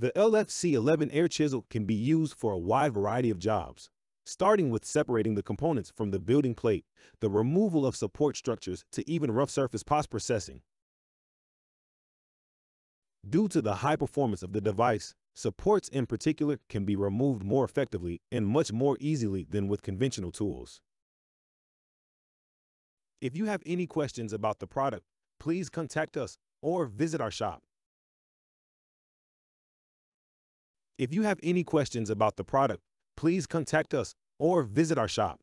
The LFC-11 air chisel can be used for a wide variety of jobs, starting with separating the components from the building plate, the removal of support structures to even rough surface post processing. Due to the high performance of the device, supports in particular can be removed more effectively and much more easily than with conventional tools. If you have any questions about the product, please contact us or visit our shop. If you have any questions about the product, please contact us or visit our shop.